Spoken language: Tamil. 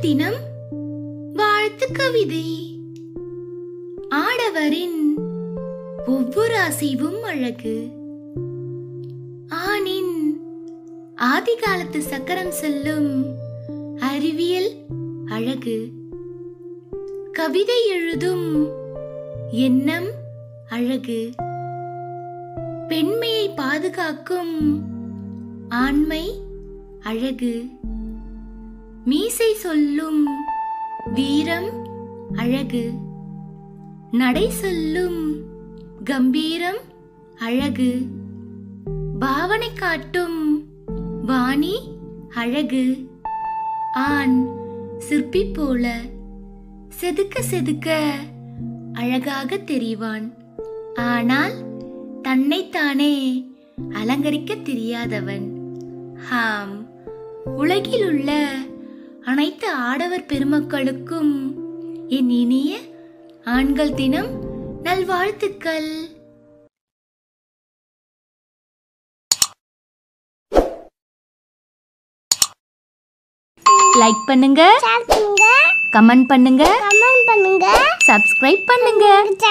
முதல் தினம் வாழ்த்து கவிதை. ஆடவரின் ஒவ்வொரு அசைவும் அழகு. ஆணின் ஆதிகாலத்து சக்கரம் சொல்லும் அறிவியல் அழகு. கவிதை எழுதும் எண்ணம் அழகு. பெண்மையை பாதுகாக்கும் ஆண்மை அழகு. மீசை சொல்லும் வீரம் அழகு. நடை சொல்லும் கம்பீரம் அழகு. பாவனை காட்டும் வாணி அழகு. ஆண் சிற்பி போல செதுக்க செதுக்க அழகாக தெரிவான். ஆனால் தன்னைத்தானே அலங்கரிக்க தெரியாதவன். ஹாம், உலகில் உள்ள அனைத்து ஆடவர் பெருமக்களுக்கும் என் இனிய ஆண்கள் தினம் நல்வாழ்த்துக்கள். லைக் பண்ணுங்க, கமெண்ட் பண்ணுங்க, சப்ஸ்கிரைப் பண்ணுங்க.